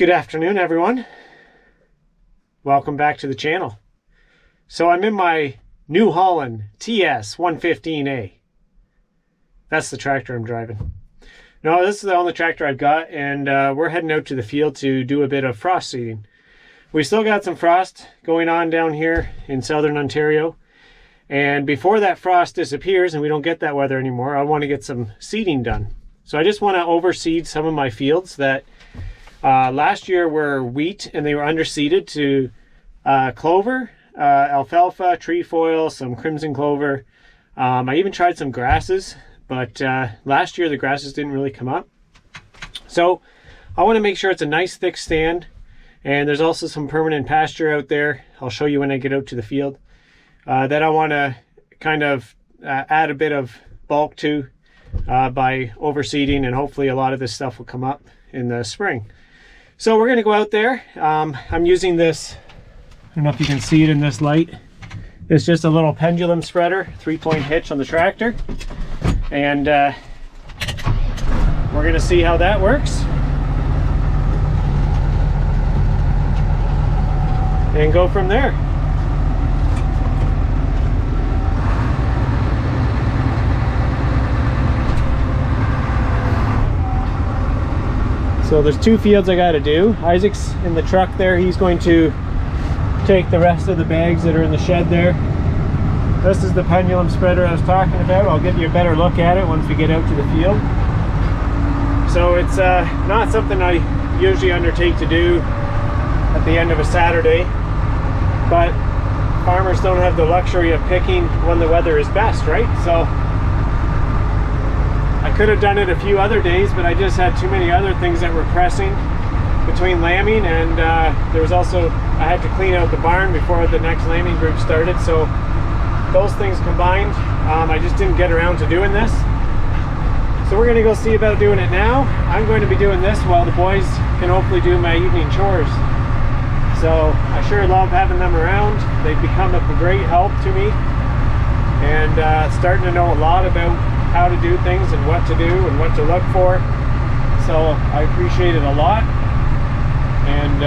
Good afternoon, everyone. Welcome back to the channel. So I'm in my New Holland TS-115A. That's the tractor I'm driving. No, this is the only tractor I've got, and we're heading out to the field to do a bit of frost seeding. We still got some frost going on down here in southern Ontario, and before that frost disappears and we don't get that weather anymore, I want to get some seeding done. So I just want to overseed some of my fields that last year were wheat, and they were underseeded to clover, alfalfa, trefoil, some crimson clover. I even tried some grasses, but last year the grasses didn't really come up. So I want to make sure it's a nice thick stand, and there's also some permanent pasture out there. I'll show you when I get out to the field. That I want to kind of add a bit of bulk to by overseeding, and hopefully a lot of this stuff will come up in the spring. So we're going to go out there. I'm using this, I don't know if you can see it in this light, it's just a little pendulum spreader, 3-point hitch on the tractor, and we're going to see how that works and go from there. So there's 2 fields I got to do. Isaac's in the truck there. He's going to take the rest of the bags that are in the shed there. This is the pendulum spreader I was talking about. I'll give you a better look at it once we get out to the field. So it's not something I usually undertake to do at the end of a Saturday, but farmers don't have the luxury of picking when the weather is best, right? So I could have done it a few other days, but I just had too many other things that were pressing between lambing, and there was also, I had to clean out the barn before the next lambing group started, so those things combined, I just didn't get around to doing this. So we're gonna go see about doing it now. I'm going to be doing this while the boys can hopefully do my evening chores. So I sure love having them around. They've become a great help to me, and starting to know a lot about how to do things and what to do and what to look for. So I appreciate it a lot, and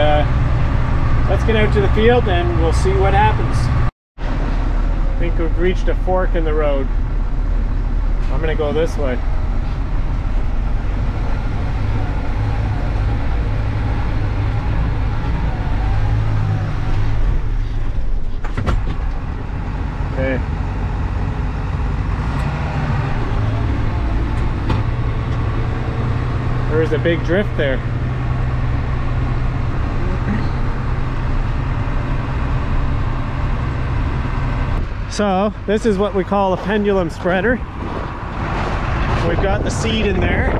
let's get out to the field and we'll see what happens. I think we've reached a fork in the road. I'm gonna go this way. Okay. There's a big drift there. So this is what we call a pendulum spreader. We've got the seed in there.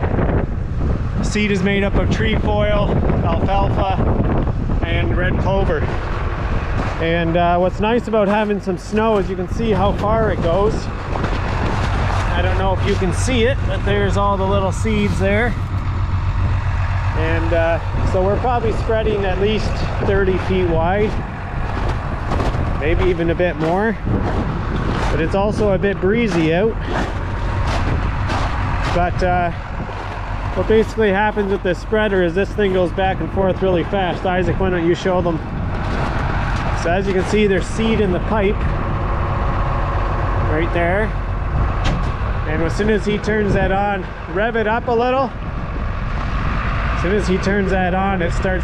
The seed is made up of trefoil, alfalfa, and red clover. And what's nice about having some snow is you can see how far it goes. I don't know if you can see it, but there's all the little seeds there. And so we're probably spreading at least 30 feet wide, maybe even a bit more, but it's also a bit breezy out. But what basically happens with this spreader is this thing goes back and forth really fast. Isaac, why don't you show them? So as you can see, there's seed in the pipe right there, and as soon as he turns that on, rev it up a little. As soon as he turns that on, it starts,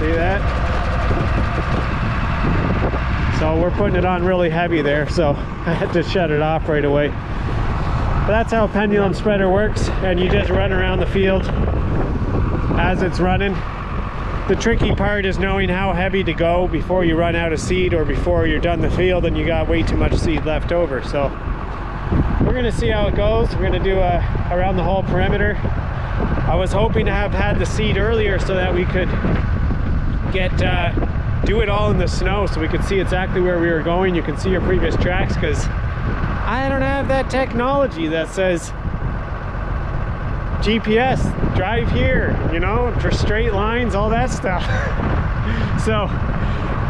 see that? So we're putting it on really heavy there, so I had to shut it off right away. But that's how a pendulum spreader works, and you just run around the field as it's running. The tricky part is knowing how heavy to go before you run out of seed, or before you're done the field and you got way too much seed left over. So we're gonna see how it goes. We're gonna do around the whole perimeter. I was hoping to have had the seed earlier so that we could get do it all in the snow, so we could see exactly where we were going. You can see your previous tracks, because I don't have that technology that says GPS, drive here, you know, for straight lines, all that stuff. So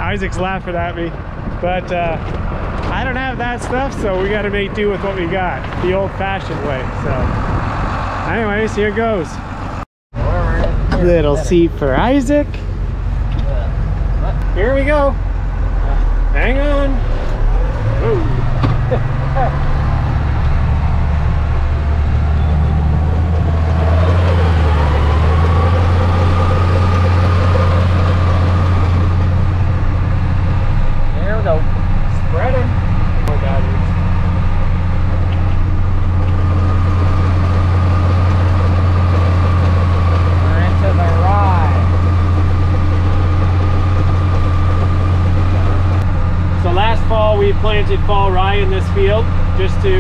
Isaac's laughing at me, but I don't have that stuff, so we got to make do with what we got, the old-fashioned way. So anyways, here goes. All right. Little seat for Isaac. Here we go. Hang on. There we go. Spreading. More batteries. We're into the ride. So last fall we planted fall rye in this field just to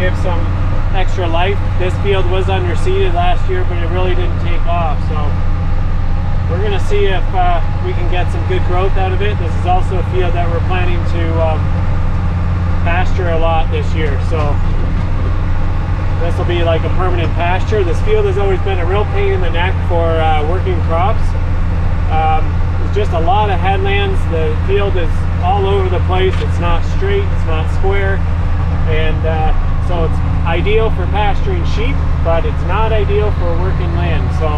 give some extra life. This field was underseeded last year, but it really didn't take off. So we're going to see if we can get some good growth out of it. This is also a field that we're planning to pasture a lot this year. So this will be like a permanent pasture. This field has always been a real pain in the neck for working crops. Just a lot of headlands. The field is all over the place. It's not straight, it's not square, and so it's ideal for pasturing sheep, but it's not ideal for working land. So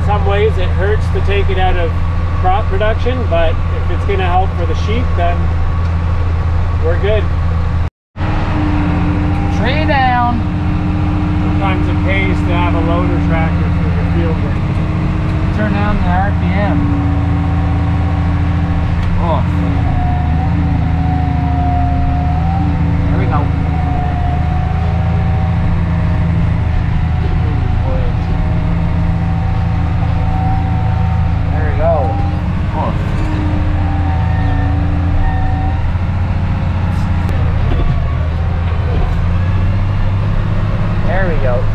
in some ways it hurts to take it out of crop production, but if it's going to help for the sheep, then we're good. Tree down. Sometimes it pays to have a loader tractor for your field work. Turn down the RPM. Oh. There we go. There we go. Oh. There we go.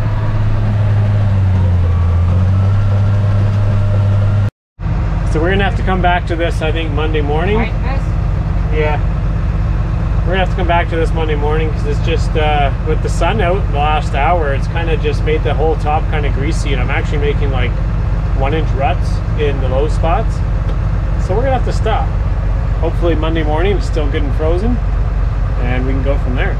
So we're gonna have to come back to this, I think, Monday morning. Yeah, we're gonna have to come back to this Monday morning because it's just with the sun out the last hour, it's kind of just made the whole top kind of greasy, and I'm actually making like 1-inch ruts in the low spots. So we're gonna have to stop. Hopefully Monday morning it's still good and frozen, and we can go from there.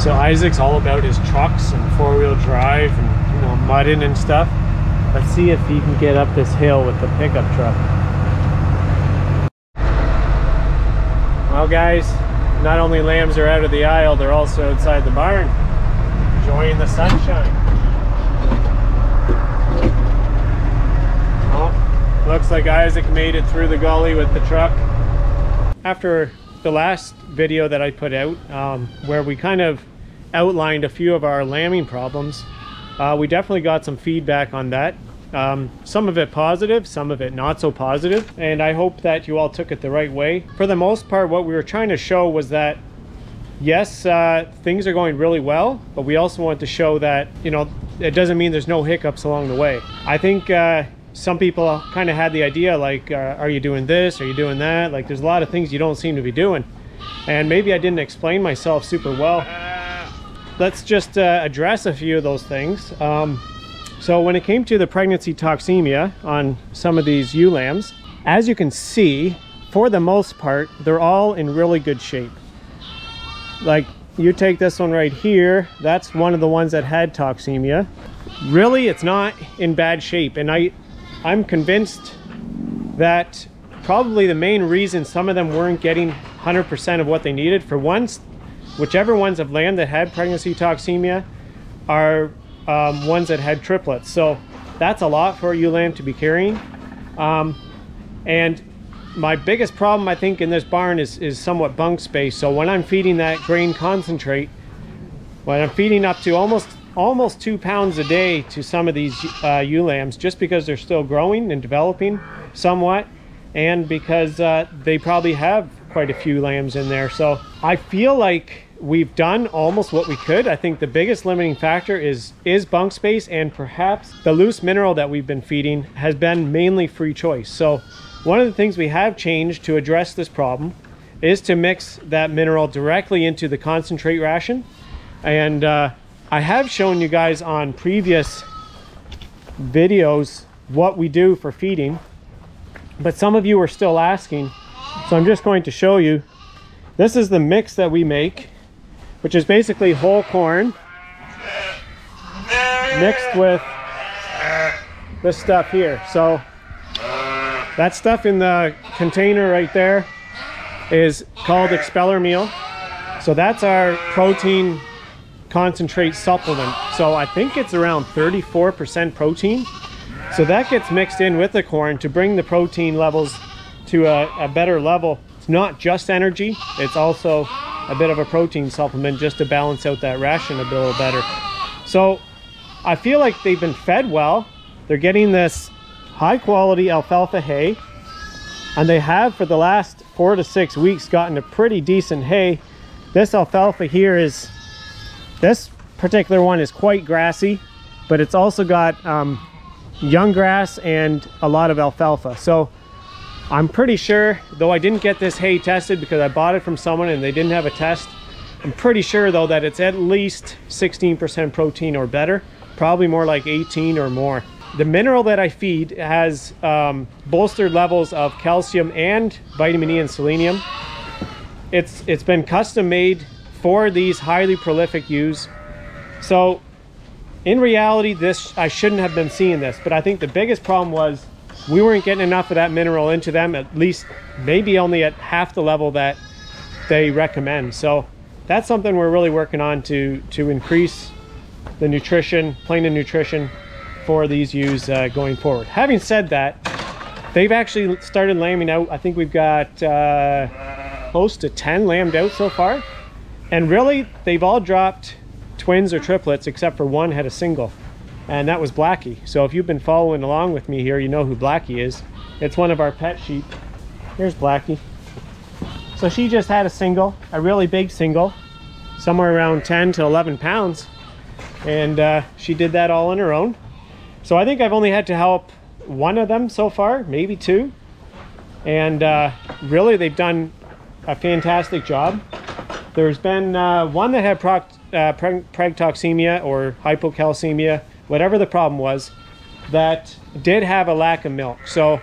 So Isaac's all about his trucks and four-wheel drive and, you know, mudding and stuff. Let's see if he can get up this hill with the pickup truck. Well guys, not only lambs are out of the aisle, they're also outside the barn, enjoying the sunshine. Oh, looks like Isaac made it through the gully with the truck. After the last video that I put out, where we kind of outlined a few of our lambing problems, we definitely got some feedback on that. Some of it positive, some of it not so positive, and I hope that you all took it the right way. For the most part, what we were trying to show was that, yes, things are going really well, but we also want to show that, you know, it doesn't mean there's no hiccups along the way. I think some people kind of had the idea, like, are you doing this? Are you doing that? Like, there's a lot of things you don't seem to be doing. And maybe I didn't explain myself super well. Let's just address a few of those things. So when it came to the pregnancy toxemia on some of these ewe lambs, as you can see, for the most part, they're all in really good shape. Like, you take this one right here, that's one of the ones that had toxemia. Really, it's not in bad shape. And I'm convinced that probably the main reason some of them weren't getting 100% of what they needed, for once, whichever ones of lamb that had pregnancy toxemia are ones that had triplets. So that's a lot for a ewe lamb to be carrying. And my biggest problem, I think, in this barn is somewhat bunk space. So when I'm feeding that grain concentrate, when I'm feeding up to almost 2 pounds a day to some of these ewe lambs, just because they're still growing and developing somewhat, and because they probably have quite a few lambs in there. So I feel like we've done almost what we could. I think the biggest limiting factor is bunk space, and perhaps the loose mineral that we've been feeding has been mainly free choice. So one of the things we have changed to address this problem is to mix that mineral directly into the concentrate ration. And I have shown you guys on previous videos what we do for feeding, but some of you are still asking. So I'm just going to show you. This is the mix that we make, which is basically whole corn, mixed with this stuff here. So that stuff in the container right there is called expeller meal. So that's our protein concentrate supplement. So I think it's around 34% protein. So that gets mixed in with the corn to bring the protein levels to a better level. It's not just energy, it's also a bit of a protein supplement just to balance out that ration a little better. So I feel like they've been fed well. They're getting this high quality alfalfa hay, and they have for the last 4 to 6 weeks gotten a pretty decent hay. This alfalfa here is, this particular one is quite grassy, but it's also got young grass and a lot of alfalfa. So I'm pretty sure, though I didn't get this hay tested because I bought it from someone and they didn't have a test, I'm pretty sure though that it's at least 16% protein or better, probably more like 18 or more. The mineral that I feed has bolstered levels of calcium and vitamin E and selenium. It's been custom made for these highly prolific ewes. So in reality, this, I shouldn't have been seeing this, but I think the biggest problem was we weren't getting enough of that mineral into them, at least maybe only at half the level that they recommend. So that's something we're really working on to increase the nutrition, plain and nutrition, for these ewes going forward. Having said that, they've actually started lambing out. I think we've got close to 10 lambed out so far, and really they've all dropped twins or triplets except for one had a single, and that was Blackie. So if you've been following along with me here, you know who Blackie is. It's one of our pet sheep. Here's Blackie. So she just had a single, a really big single, somewhere around 10 to 11 pounds, and she did that all on her own. So I think I've only had to help one of them so far, maybe two. And really they've done a fantastic job. There's been one that had preg-toxemia or hypocalcemia, whatever the problem was, that did have a lack of milk. So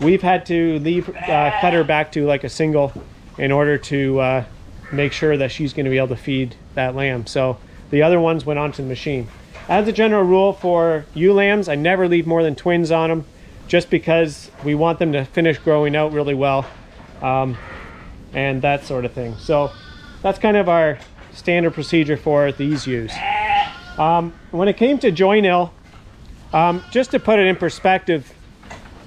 we've had to leave, cut her back to like a single in order to make sure that she's gonna be able to feed that lamb. So the other ones went onto the machine. As a general rule for ewe lambs, I never leave more than twins on them just because we want them to finish growing out really well and that sort of thing. So that's kind of our standard procedure for these ewes. When it came to joinil, just to put it in perspective,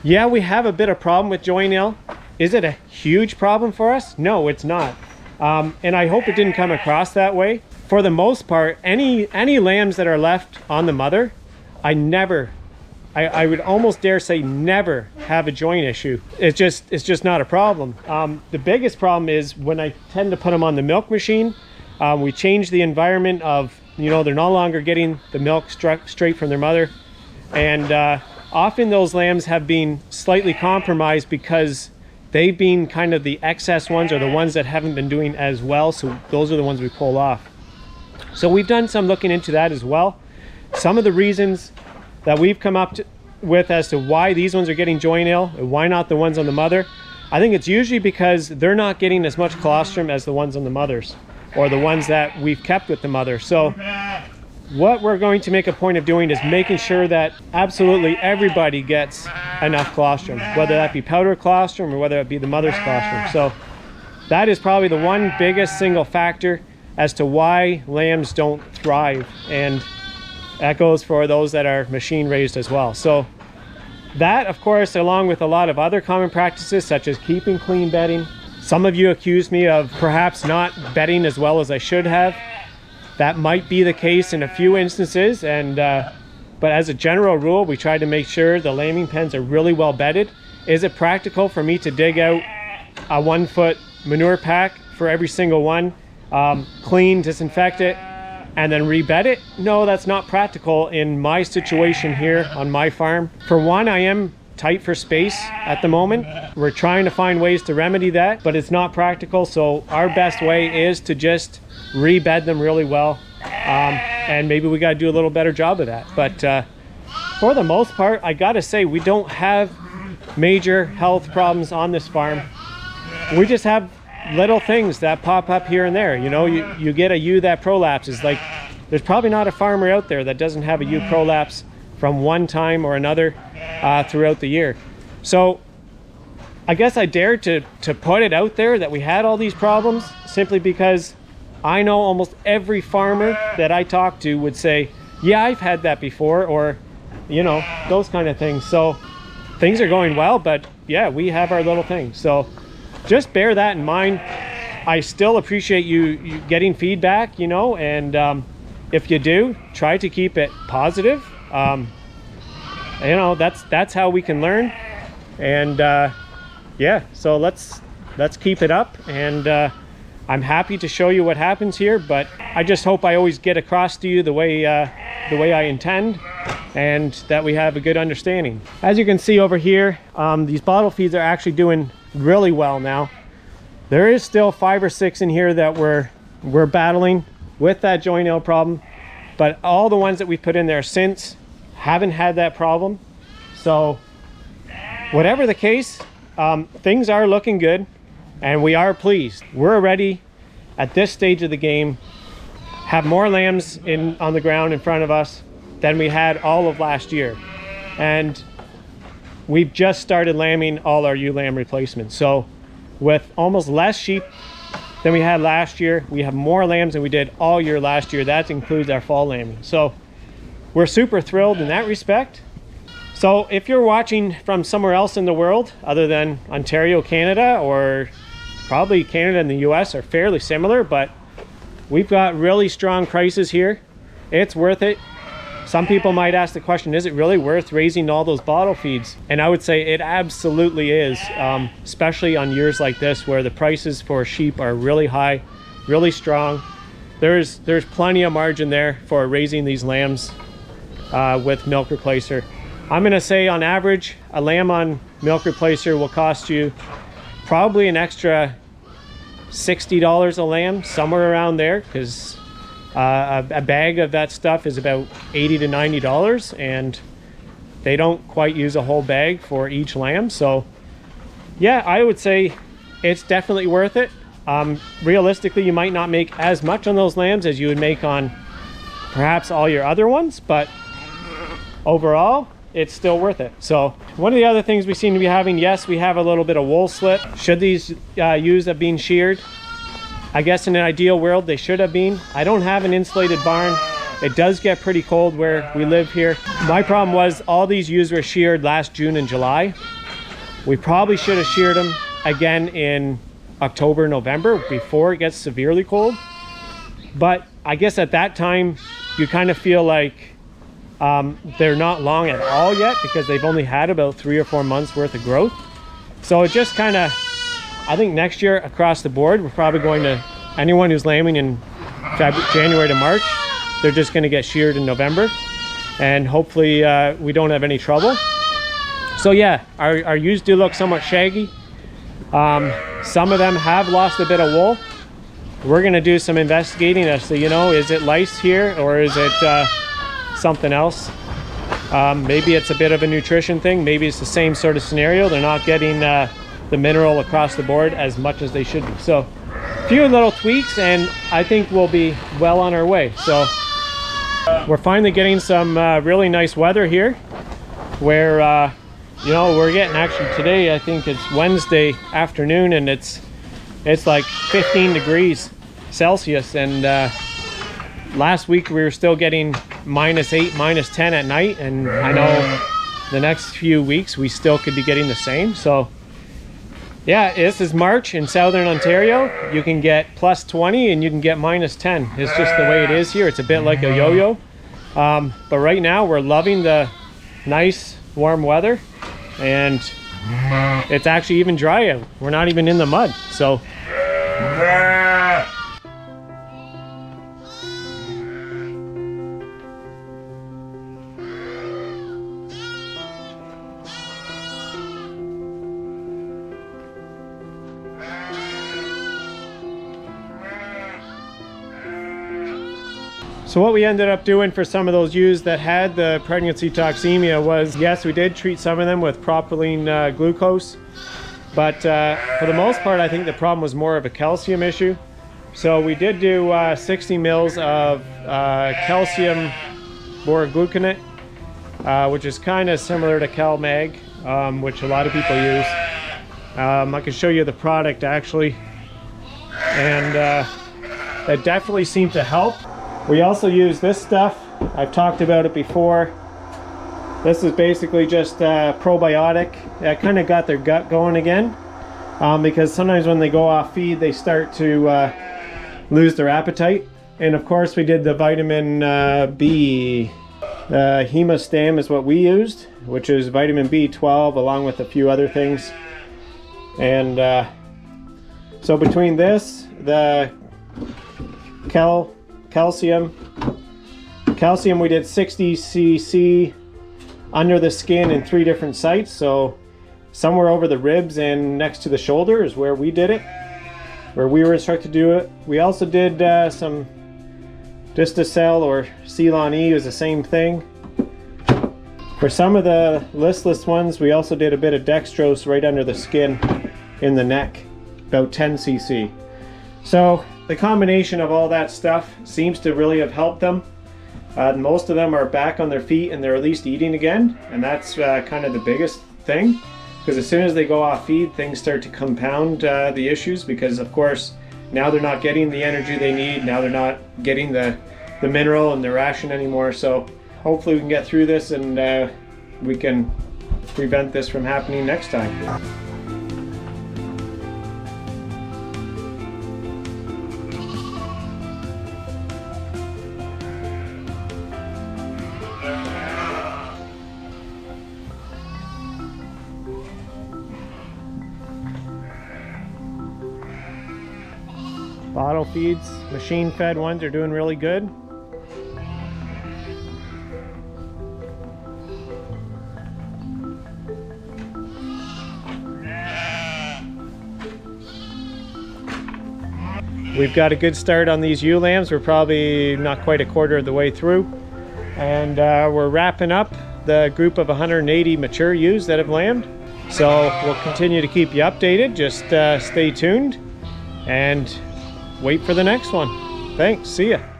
yeah, we have a bit of problem with joinil. Is it a huge problem for us? No, it's not. And I hope it didn't come across that way. For the most part, any lambs that are left on the mother, I would almost dare say never have a joint issue. It's just not a problem. The biggest problem is when I tend to put them on the milk machine, we change the environment of, you know, they're no longer getting the milk straight from their mother. And often those lambs have been slightly compromised because they've been kind of the excess ones or the ones that haven't been doing as well. So those are the ones we pull off. So we've done some looking into that as well. Some of the reasons that we've come up with as to why these ones are getting joinil and why not the ones on the mother, I think it's usually because they're not getting as much colostrum as the ones on the mothers or the ones that we've kept with the mother. So what we're going to make a point of doing is making sure that absolutely everybody gets enough colostrum, whether that be powder colostrum or whether it be the mother's colostrum. So that is probably the one biggest single factor as to why lambs don't thrive, and that goes for those that are machine raised as well. So that, of course, along with a lot of other common practices such as keeping clean bedding. Some of you accused me of perhaps not bedding as well as I should have. That might be the case in a few instances, and but as a general rule, we try to make sure the lambing pens are really well bedded. Is it practical for me to dig out a 1 foot manure pack for every single one? Clean, disinfect it, and then rebed it? No, that's not practical in my situation here on my farm. For one, I am tight for space at the moment. We're trying to find ways to remedy that, but it's not practical. So our best way is to just rebed them really well, and maybe we got to do a little better job of that. But for the most part, I gotta say, we don't have major health problems on this farm. We just have little things that pop up here and there. You know, you get a ewe that prolapses, like There's probably not a farmer out there that doesn't have a ewe prolapse from one time or another throughout the year. So I guess I dare to put it out there that we had all these problems simply because I know almost every farmer that I talk to would say, yeah, I've had that before, or, you know, those kind of things. So things are going well, but yeah, we have our little thing. So just bear that in mind. I still appreciate you getting feedback, you know, and if you do, try to keep it positive. You know, that's how we can learn. And yeah, so let's keep it up. And I'm happy to show you what happens here, but I just hope I always get across to you the way I intend, and that we have a good understanding. As you can see over here, these bottle feeds are actually doing really well now. There is still 5 or 6 in here that we're battling with that joint nail problem, but all the ones that we put in there since haven't had that problem. So whatever the case, things are looking good and we are pleased. We're ready at this stage of the game, have more lambs on the ground in front of us than we had all of last year. And we've just started lambing all our ewe lamb replacements. So with almost less sheep than we had last year, we have more lambs than we did all year last year. That includes our fall lambing. So we're super thrilled in that respect. So if you're watching from somewhere else in the world, other than Ontario, Canada, or probably Canada and the US are fairly similar, but we've got really strong prices here. It's worth it. Some people might ask the question, is it really worth raising all those bottle feeds? And I would say it absolutely is, especially on years like this where the prices for sheep are really high, really strong. There's plenty of margin there for raising these lambs with milk replacer. I'm gonna say on average, a lamb on milk replacer will cost you probably an extra $60 a lamb, somewhere around there, because a bag of that stuff is about $80 to $90, and they don't quite use a whole bag for each lamb. So yeah, I would say it's definitely worth it. Realistically, you might not make as much on those lambs as you would make on perhaps all your other ones, but overall, it's still worth it. So one of the other things we seem to be having, yes, we have a little bit of wool slip. Should these ewes have been sheared? I guess in an ideal world, they should have been. I don't have an insulated barn. It does get pretty cold where we live here. My problem was all these ewes were sheared last June and July. We probably should have sheared them again in October, November before it gets severely cold. But I guess at that time, you kind of feel like they're not long at all yet because they've only had about 3 or 4 months worth of growth. So it just kind of, I think next year across the board, we're probably going to, anyone who's lambing in January to March, they're just going to get sheared in November, and hopefully we don't have any trouble. So yeah, our ewes do look somewhat shaggy. Some of them have lost a bit of wool. We're going to do some investigating as to, you know, is it lice here or is it something else? Maybe it's a bit of a nutrition thing. Maybe it's the same sort of scenario. They're not getting the mineral across the board as much as they should be. So a few little tweaks and I think we'll be well on our way. So we're finally getting some really nice weather here where, you know, we're getting, actually today, I think it's Wednesday afternoon, and it's like 15 degrees Celsius. And last week we were still getting -8, -10 at night. And I know the next few weeks we still could be getting the same. So yeah, this is March in Southern Ontario. You can get +20 and you can get -10. It's just the way it is here. It's a bit like a yo-yo. But right now we're loving the nice warm weather, and it's actually even dry out. We're not even in the mud. So what we ended up doing for some of those ewes that had the pregnancy toxemia was, yes, we did treat some of them with propylene glucose, but for the most part, I think the problem was more of a calcium issue. So we did do 60 mils of calcium borogluconate, which is kind of similar to CalMag, which a lot of people use. I can show you the product actually, and that definitely seemed to help. We also use this stuff. I've talked about it before. This is basically just probiotic. That kind of got their gut going again, because sometimes when they go off feed, they start to lose their appetite. And of course we did the vitamin B. Hemostam is what we used, which is vitamin B12 along with a few other things. And so between this, the calcium we did 60 cc under the skin in 3 different sites, so somewhere over the ribs and next to the shoulder is where we did it, where we were instructed to do it. We also did some Distacel or Celon E, is the same thing. For some of the listless ones, we also did a bit of dextrose right under the skin in the neck, about 10 cc. So the combination of all that stuff seems to really have helped them. Most of them are back on their feet and they're at least eating again, and that's kind of the biggest thing, because as soon as they go off feed, things start to compound the issues, because of course now they're not getting the energy they need, now they're not getting the mineral and the ration anymore. So hopefully we can get through this and we can prevent this from happening next time. Bottle feeds, machine fed ones are doing really good. We've got a good start on these ewe lambs. We're probably not quite a quarter of the way through. And we're wrapping up the group of 180 mature ewes that have lambed. So we'll continue to keep you updated. Just stay tuned and wait for the next one. Thanks, see ya.